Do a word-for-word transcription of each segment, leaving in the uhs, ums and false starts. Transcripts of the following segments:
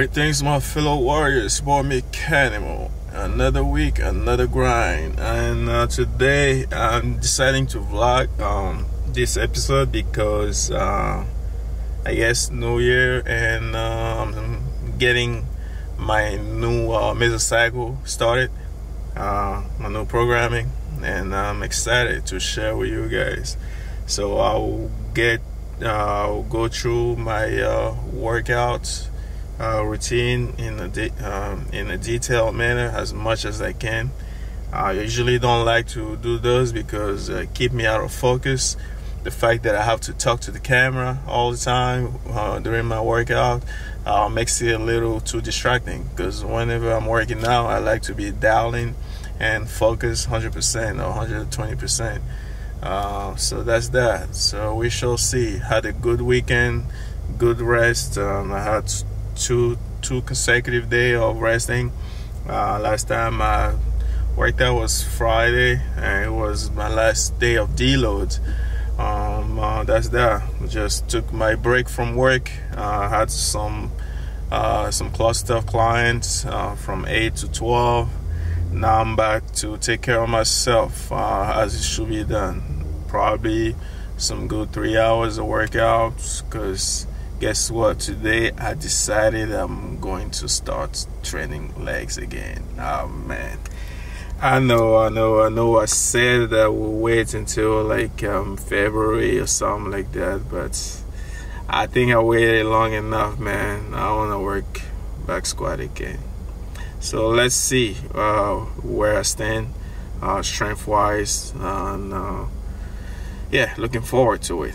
Great things, my fellow warriors, boy Meckanimal. Another week, another grind, and uh, today I'm deciding to vlog um, this episode because uh, I guess New Year, and uh, I'm getting my new uh, mesocycle started, uh, my new programming, and I'm excited to share with you guys. So I'll get, uh, I'll go through my uh, workouts. Uh, routine in a de um, in a detailed manner as much as I can. I usually don't like to do those because uh, keep me out of focus. The fact that I have to talk to the camera all the time uh, during my workout uh, makes it a little too distracting, because whenever I'm working out, I like to be dialing and focus one hundred percent or one hundred twenty percent. Uh, so that's that. So we shall see. Had a good weekend, good rest. Um, I had to Two, two consecutive days of resting. Uh, last time I worked out was Friday, and it was my last day of deload. Um, uh, that's that. Just took my break from work. Uh, had some uh, some cluster clients uh, from eight to twelve. Now I'm back to take care of myself uh, as it should be done. Probably some good three hours of workouts, because guess what? Today I decided I'm going to start training legs again. Oh man, I know, I know, I know. I said that we'll wait until like um, February or something like that, but I think I waited long enough, man. I want to work back squat again. So let's see uh, where I stand, uh, strength-wise, and uh, yeah, looking forward to it.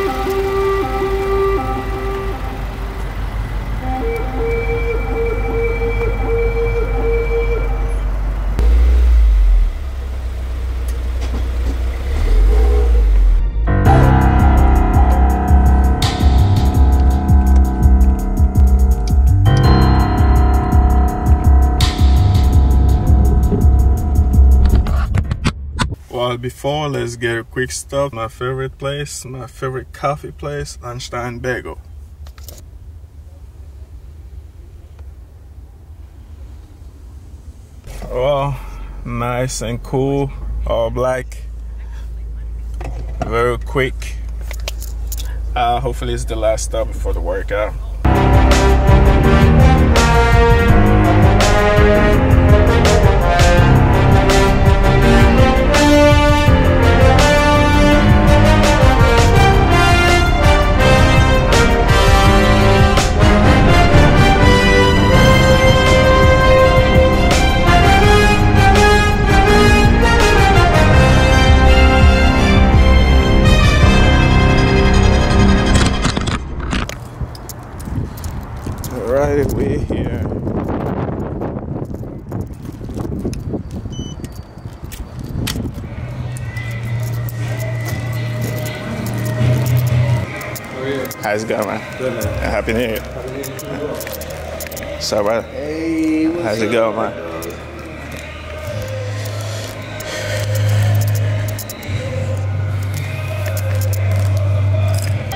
Before, let's get a quick stop. My favorite place, my favorite coffee place, Einstein Bagel. Well, nice and cool, all black, very quick. Uh, hopefully it's the last stop before the workout. We're here. How's it going, man? Good, man. Happy New Year. Happy New Year. So, brother. Hey, what's How's it going, man?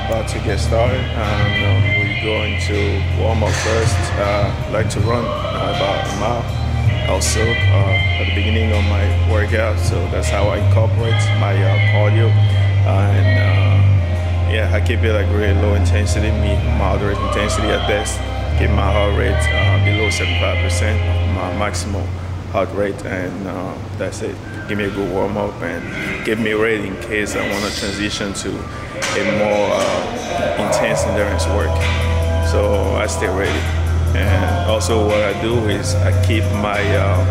About to get started. I don't know. Going to warm up first. Uh, like to run about a mile also uh, at the beginning of my workout, so that's how I incorporate my uh, cardio. Uh, and uh, yeah, I keep it like really low intensity, moderate intensity at best. Keep my heart rate uh, below seventy-five percent, my maximum heart rate, and uh, that's it. Give me a good warm up and get me ready in case I want to transition to a more uh, intense endurance work. So I stay ready, and also what I do is I keep my uh,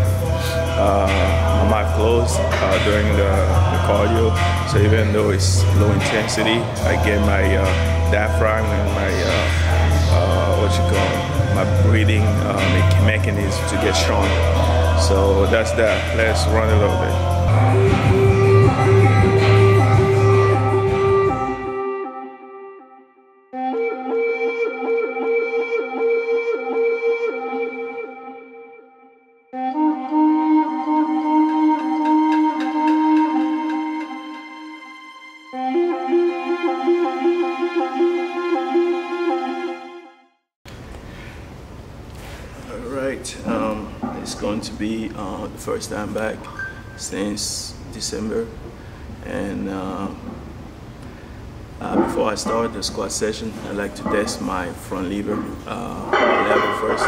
uh, my mouth closed uh, during the, the cardio. So even though it's low intensity, I get my uh, diaphragm and my uh, uh, what you call my breathing uh, mechanism to get strong. So that's that. Let's run a little bit. Alright, um, it's going to be uh, the first time back since December, and uh, uh, before I start the squat session, I like to test my front lever uh, level first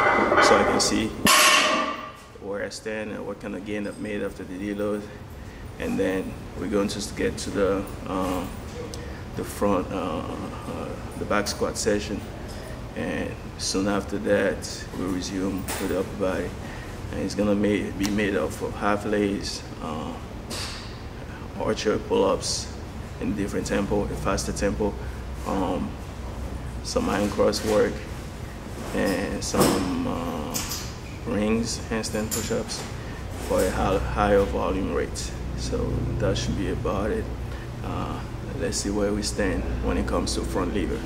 so I can see where I stand and what kind of gain I've made after the deload, and then we're going to get to the uh, the front, uh, uh, the back squat session. And soon after that, we resume with the upper body. And it's gonna made, be made up of half lays, uh, archer pull-ups in different tempo, a faster tempo, um, some hand cross work, and some uh, rings, handstand push-ups for a high, higher volume rate. So that should be about it. Uh, let's see where we stand when it comes to front lever.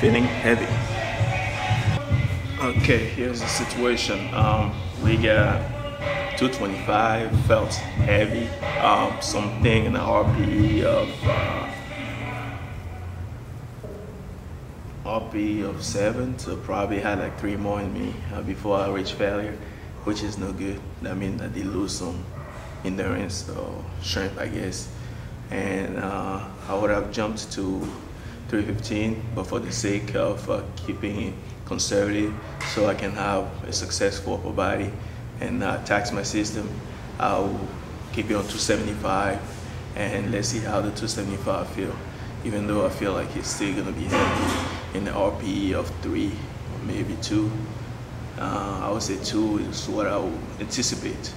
Feeling heavy. Okay, here's the situation. Um, we got two twenty-five, felt heavy, um, something in the R P E of uh, R P E of seven, so probably had like three more in me uh, before I reached failure, which is no good. That means I did lose some endurance or strength, I guess. And uh, I would have jumped to three fifteen, but for the sake of uh, keeping it conservative so I can have a successful upper body and not tax my system, I'll keep it on two seventy-five, and let's see how the two seventy-five feel, even though I feel like it's still gonna be heavy in the R P E of three, or maybe two. Uh, I would say two is what I would anticipate.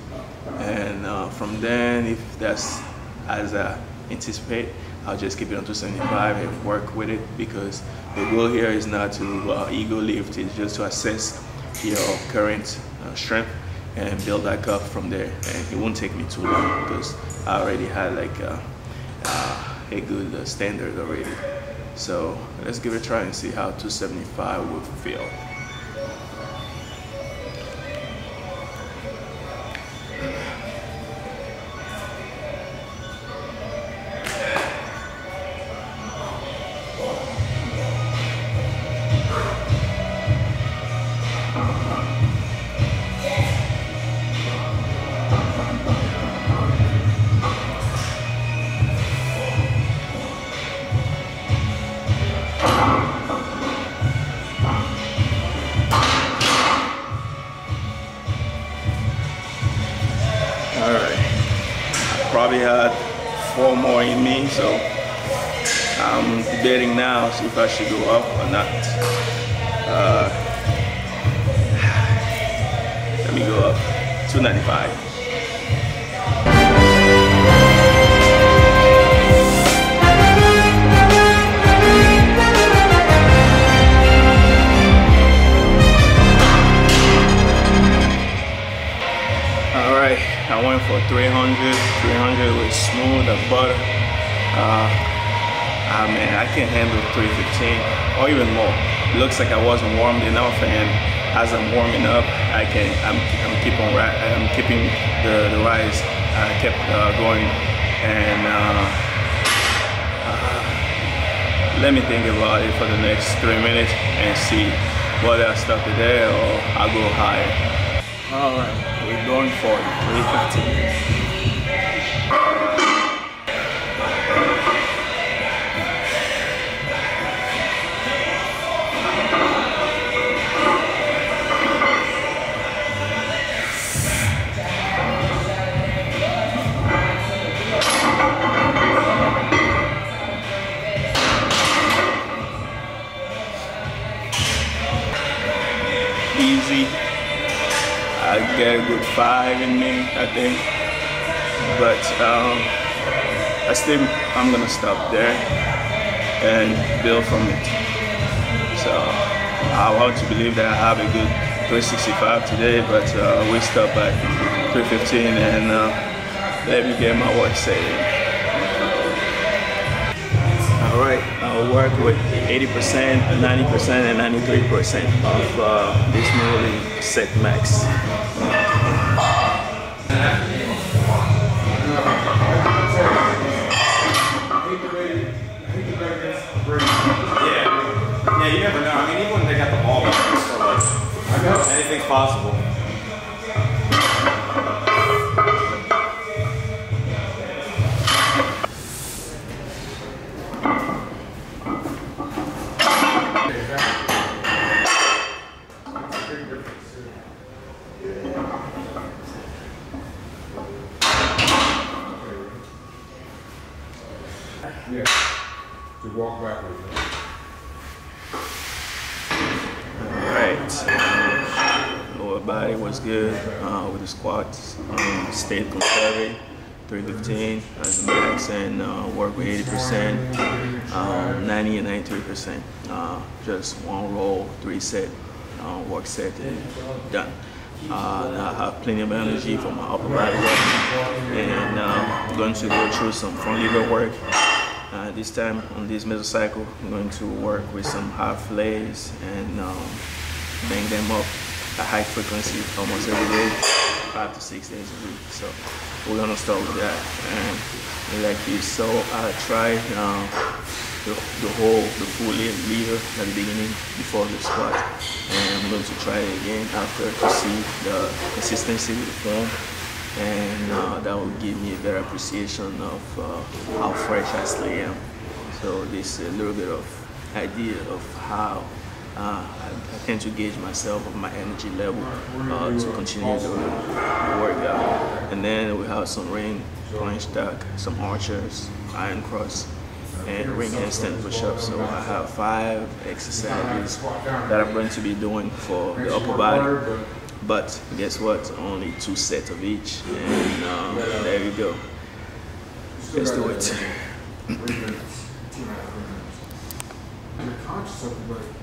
And uh, from then, if that's as I anticipate, I'll just keep it on two seventy-five and work with it, because the goal here is not to uh, ego lift, it's just to assess your current uh, strength and build back up from there. And it won't take me too long because I already had like uh, uh, a good uh, standard already. So let's give it a try and see how two seventy-five will feel. Had four more in me, so I'm debating now if I should go up or not. Uh, let me go up two ninety-five. I went for three hundred, three hundred was smooth as butter. Uh, I mean, I can handle three fifteen or even more. looks like I wasn't warmed enough, and as I'm warming up, I can I'm I'm keeping I'm keeping the, the rise. I kept uh, going, and uh, uh, let me think about it for the next three minutes and see whether I stop it there or I go higher. All right, we're going for three fifteen. Easy. I get a good five in me, I think, but um, I still I'm gonna stop there and build from it. So I want to believe that I have a good three sixty-five today, but uh, we stop at three fifteen, and uh, let me get my work saved. All right, I'll work with eighty percent, ninety percent, and ninety-three percent of uh, this newly set max. Yeah, yeah, you never know. I mean, even when they got the ball, so like, I know anything's possible. Yeah, to walk backwards. Alright, lower body was good uh, with the squats. Um, stayed conservative, three fifteen as a max, and uh, work with eighty percent, uh, ninety and ninety-three percent. Uh, just one roll, three set, uh, work set, and done. Uh, I have plenty of energy for my upper body work, and uh, I'm going to go through some front lever work. Uh, this time on this mesocycle, I'm going to work with some half lays and um, bang them up at high frequency almost every day, five to six days a week. So we're gonna start with that. And like you saw, I tried um, the, the whole, the full lever at the beginning before the squat, and I'm going to try it again after to see the consistency with the form. And uh, that will give me a better appreciation of uh, how fresh I still am. So this is a little bit of idea of how uh, I, I tend to gauge myself of my energy level uh, to continue the workout. And then we have some ring, plank stack, some archers, iron cross, and ring handstand push-ups. So I have five exercises that I'm going to be doing for the upper body. But guess what? Only two sets of each, and um, there you go. Let's do it. You're conscious of the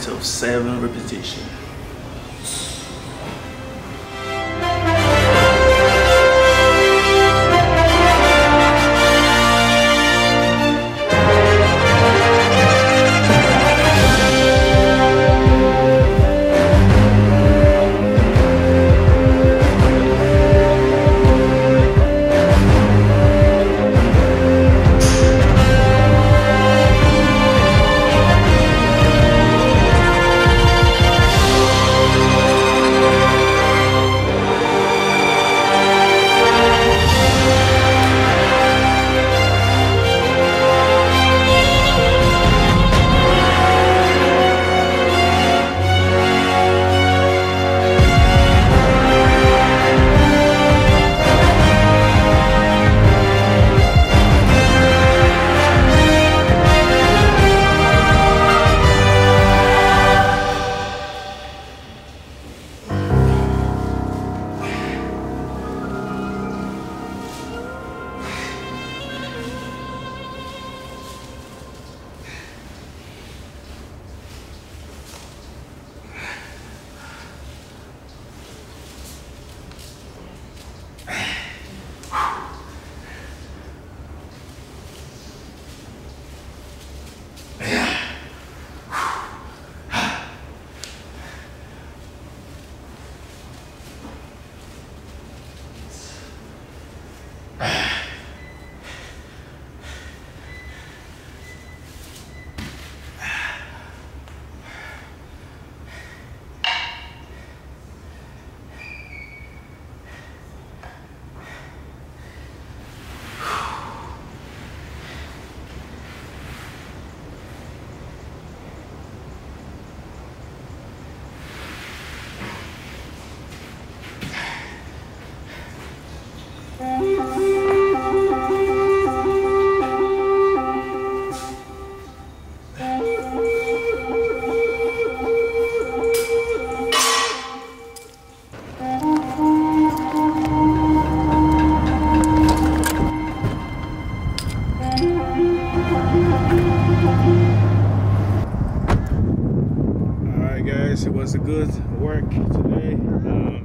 rate of seven repetitions. It was a good work today. Um,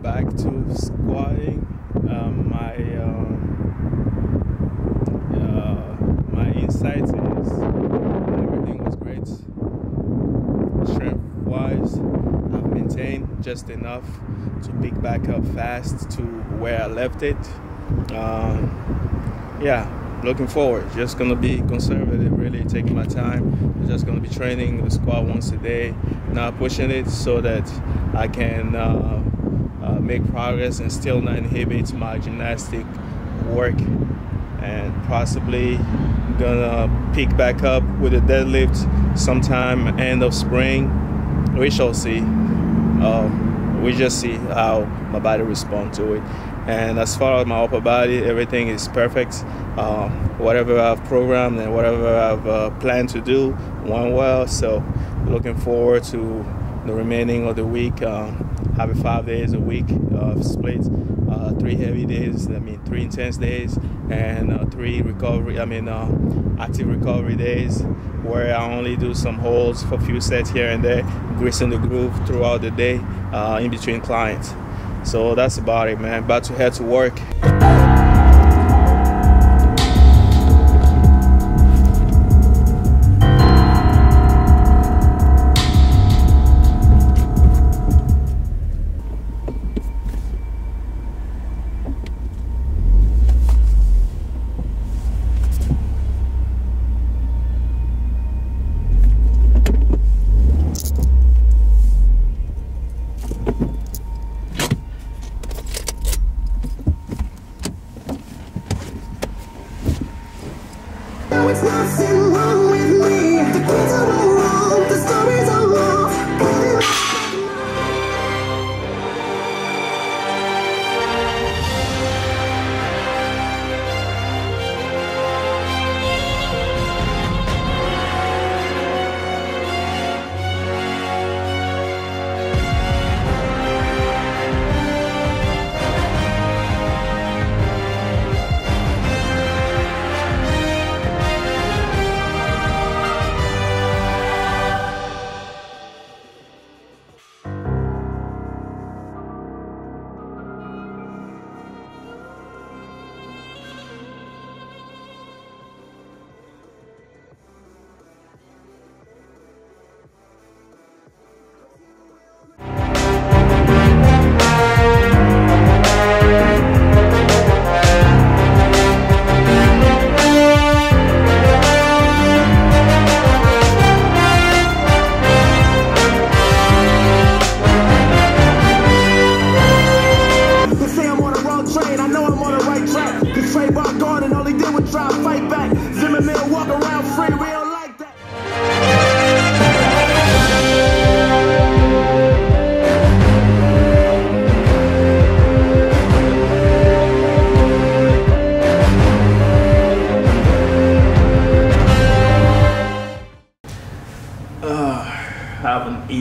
back to squatting. Um, my um, uh, my insight is everything was great. Strength-wise, I've maintained just enough to pick back up fast to where I left it. Um, yeah. Looking forward, just gonna be conservative, really taking my time. I'm just gonna be training the squat once a day, not pushing it, so that I can uh, uh, make progress and still not inhibit my gymnastic work. And possibly gonna pick back up with a deadlift sometime end of spring. We shall see. Um, we just see how my body responds to it. And as far as my upper body, everything is perfect. Uh, whatever I've programmed and whatever I've uh, planned to do went well. So looking forward to the remaining of the week. Um, having five days a week of uh, splits, uh, three heavy days, I mean three intense days, and uh, three recovery, I mean uh, active recovery days, where I only do some holds for a few sets here and there, greasing the groove throughout the day uh, in between clients. So that's about it, man. About to head to work.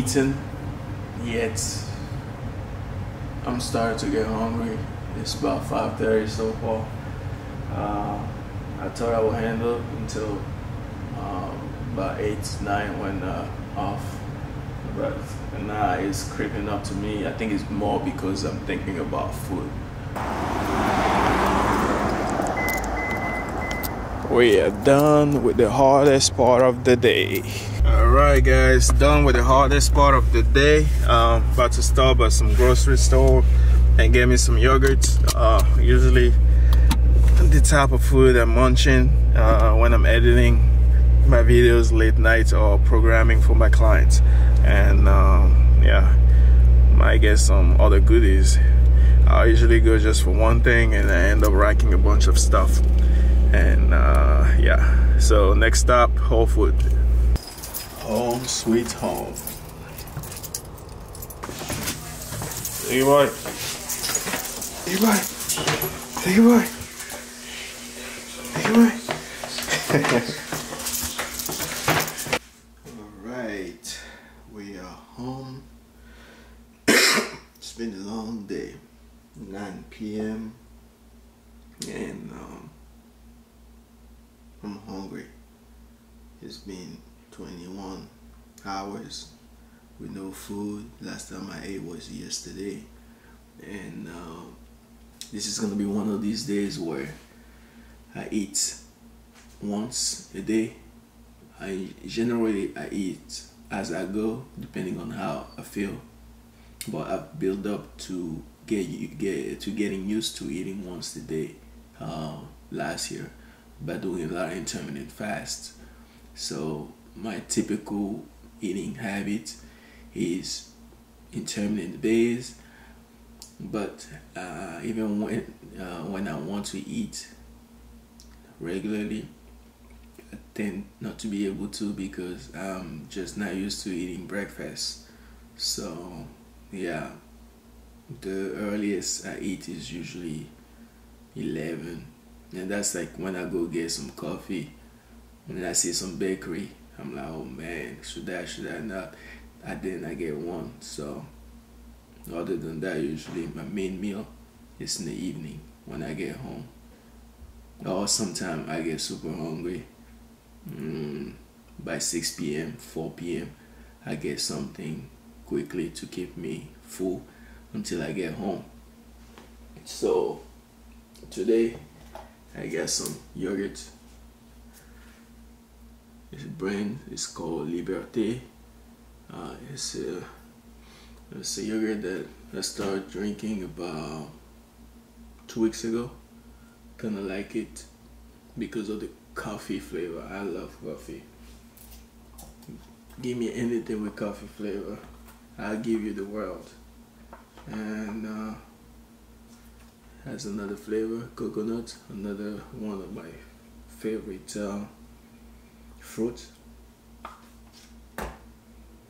eaten yet. I'm starting to get hungry. It's about five thirty so far. Uh, I thought I would handle until uh, about eight, nine when uh, off. But now it's creeping up to me. I think it's more because I'm thinking about food. We are done with the hardest part of the day. Alright guys, done with the hardest part of the day. Uh, about to stop at some grocery store and get me some yogurts. Uh, usually the type of food I'm munching uh, when I'm editing my videos late night or programming for my clients. And um, yeah, might get some other goodies. I usually go just for one thing and I end up racking a bunch of stuff. And uh, yeah, so next stop, Whole Foods. Home sweet home. Take it away. Take it away. Take it away. Take it away. Alright, we are home. It's been a long day. nine P M and um, I'm hungry. It's been twenty-one hours with no food. Last time I ate was yesterday, and uh, this is gonna be one of these days where I eat once a day. I generally I eat as I go, depending on how I feel, but I've built up to get, get to getting used to eating once a day uh, last year by doing a lot of intermittent fast. So my typical eating habit is intermittent based, but uh, even when uh, when I want to eat regularly, I tend not to be able to because I'm just not used to eating breakfast. So yeah, the earliest I eat is usually eleven, and that's like when I go get some coffee and I see some bakery. I'm like, oh man, should I, should I not? I didn't, I get one. So other than that, usually my main meal is in the evening when I get home. Or sometimes I get super hungry. Mm, by six P M, four P M, I get something quickly to keep me full until I get home. So today I got some yogurt. This brand is called Liberté. Uh, it's, a, it's a yogurt that I started drinking about two weeks ago. Kinda like it because of the coffee flavor. I love coffee. Give me anything with coffee flavor, I'll give you the world. And uh, has another flavor, coconut, another one of my favorite uh, fruit.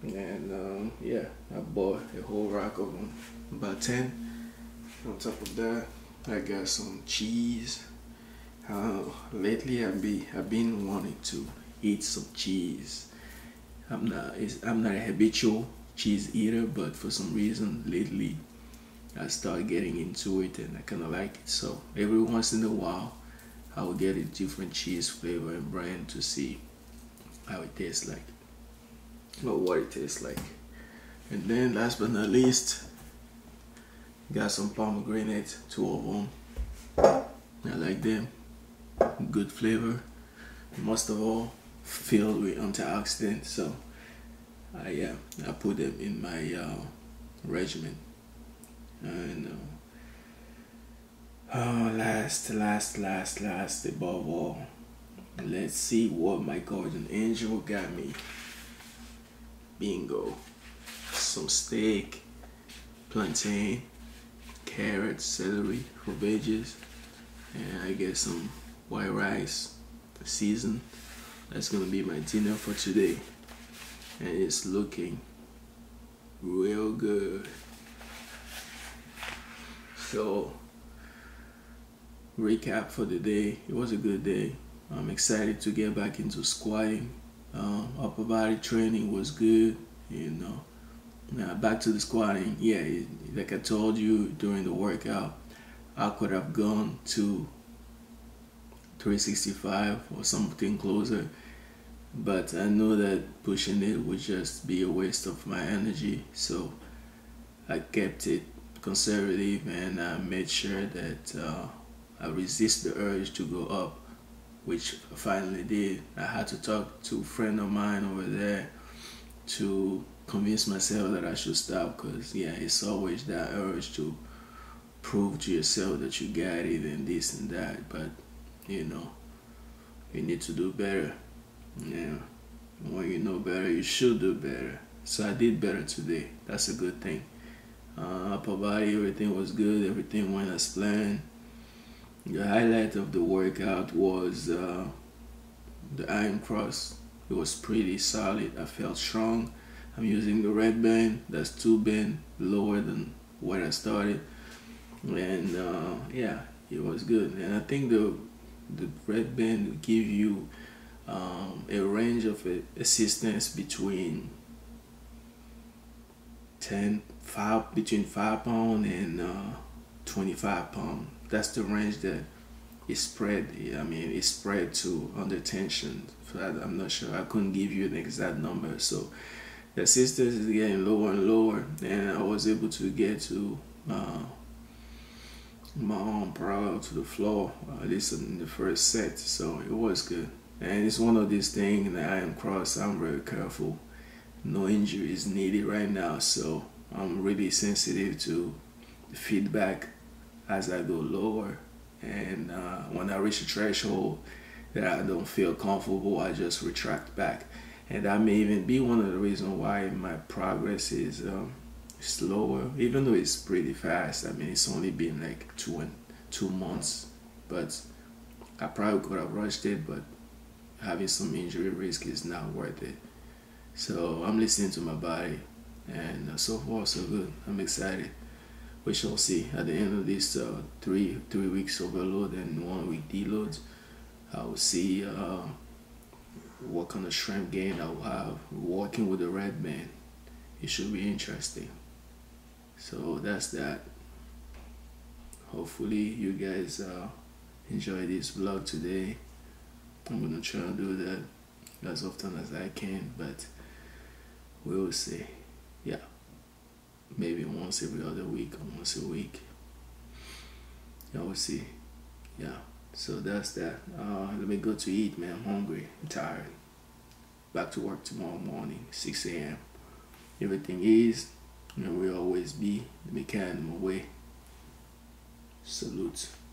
And um, yeah, I bought a whole rack of them, about ten. On top of that, I got some cheese. Uh, lately I've been I've been wanting to eat some cheese. I'm not it's, I'm not a habitual cheese eater, but for some reason lately I started getting into it and I kind of like it. So every once in a while I will get a different cheese flavor and brand to see how it tastes like, or what it tastes like. And then last but not least, got some pomegranate, two of them. I like them, good flavor, most of all filled with antioxidants. So I yeah, I put them in my uh, regimen. And uh, oh, last last last last above all, let's see what my guardian angel got me. Bingo. Some steak, plantain, carrots, celery for veggies, and I get some white rice seasoned. That's gonna be my dinner for today, and it's looking real good. So recap for the day, it was a good day. I'm excited to get back into squatting. Um, upper body training was good, you know. Now back to the squatting. Yeah, like I told you during the workout, I could have gone to three sixty-five or something closer, but I know that pushing it would just be a waste of my energy, so I kept it conservative and I made sure that uh, I resist the urge to go up, which I finally did. I had to talk to a friend of mine over there to convince myself that I should stop, because yeah, it's always that urge to prove to yourself that you got it and this and that, but you know, you need to do better. Yeah, when you know better, you should do better. So I did better today. That's a good thing. Uh, upper body, everything was good. Everything went as planned. The highlight of the workout was uh, the iron cross. It was pretty solid. I felt strong. I'm using the red band. That's two band lower than where I started. And uh, yeah, it was good. And I think the the red band will give you Um, a range of uh, assistance between ten, five, between five pound and uh, twenty-five pound. That's the range that is spread. I mean, it's spread to under tension. So I, I'm not sure. I couldn't give you an exact number. So the assistance is getting lower and lower, and I was able to get to uh, my arm parallel to the floor uh, at least in the first set. So it was good. And it's one of these things that I am cross, I'm very careful. No injury is needed right now, so I'm really sensitive to the feedback as I go lower. And uh, when I reach a threshold that I don't feel comfortable, I just retract back. And that may even be one of the reasons why my progress is um, slower, even though it's pretty fast. I mean, it's only been like two, and, two months, but I probably could have rushed it, but having some injury risk is not worth it. So I'm listening to my body, and so far so good. I'm excited. We shall see at the end of this uh, three three weeks overload and one week deload. I will see uh, what kind of strength gain I will have walking with the red man. It should be interesting. So that's that. Hopefully you guys uh, enjoy this vlog today. I'm gonna try and do that as often as I can, but we will see. Yeah, maybe once every other week or once a week. Yeah, we'll see. Yeah, so that's that. Uh, let me go to eat, man. I'm hungry. I'm tired. Back to work tomorrow morning, six A M Everything is, and will always be the Meckanimal way. Salute.